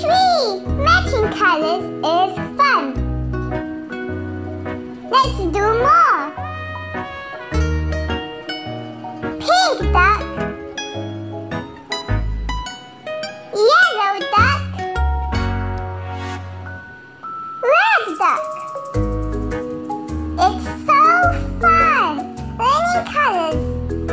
tree. Matching colors is fun. Let's do more. Pink duck, yellow duck, red duck. It's so fun. Learning colors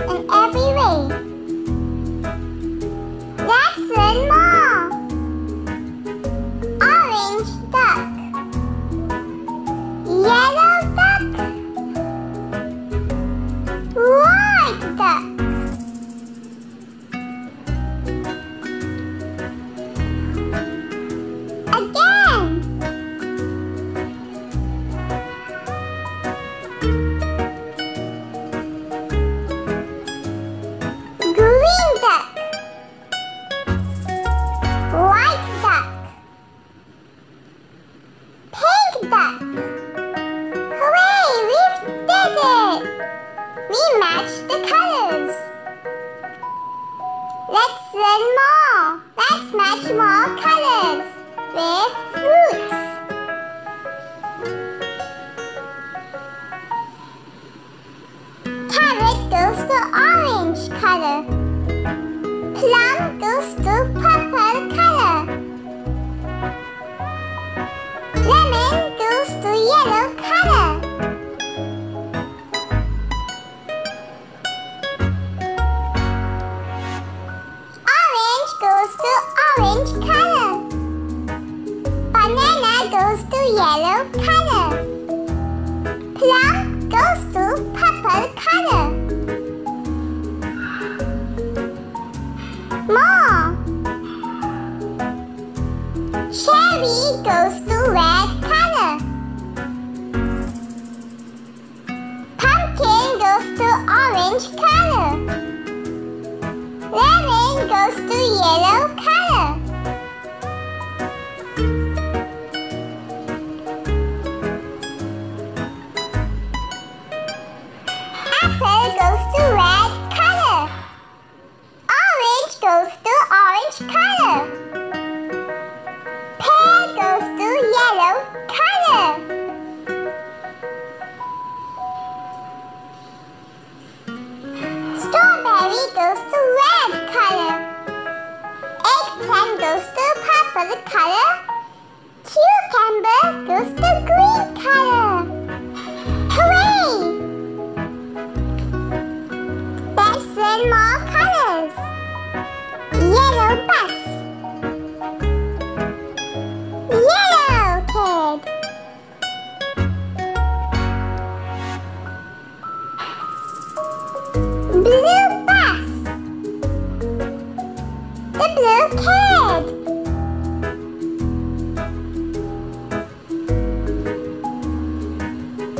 in every way. Duck. Hooray, we did it! We matched the colors. Let's learn more. Let's match more colors with fruits. Carrot goes to orange color. Plum goes to purple color. Yellow color. Plum goes to purple color. More. Cherry goes to red color. Pumpkin goes to orange color. Lemon goes to yellow color. Goes to red color. Orange goes to orange color. Pear goes to yellow color. Strawberry goes to red color. Eggplant goes to purple color. Cucumber goes to green color. Hooray! More colors. Yellow bus. Yellow kid. Blue bus. The blue kid.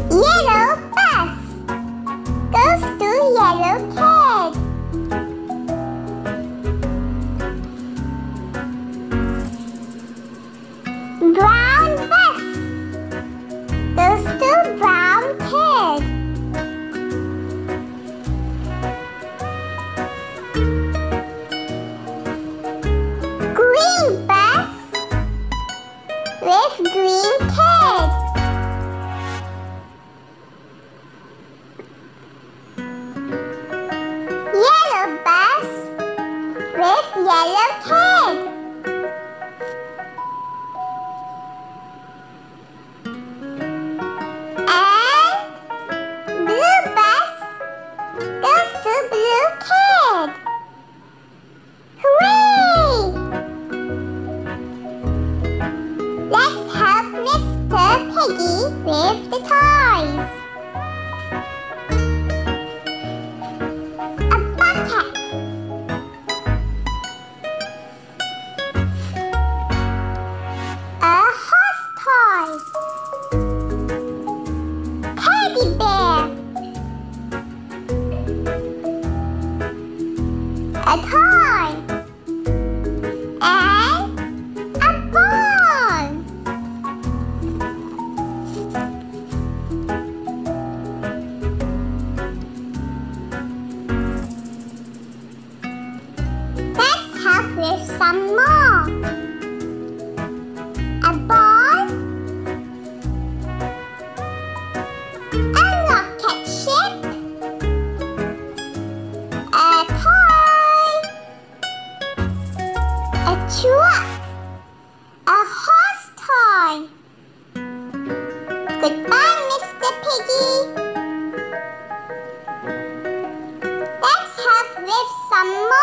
Yellow bus goes to yellow kid. Brown bus goes to brown kid. Green bus with green kid. Yellow bus with yellow kid. Piggy with the toys. A bucket. A horse toy. Teddy bear. A toy. With some more. അമ്മ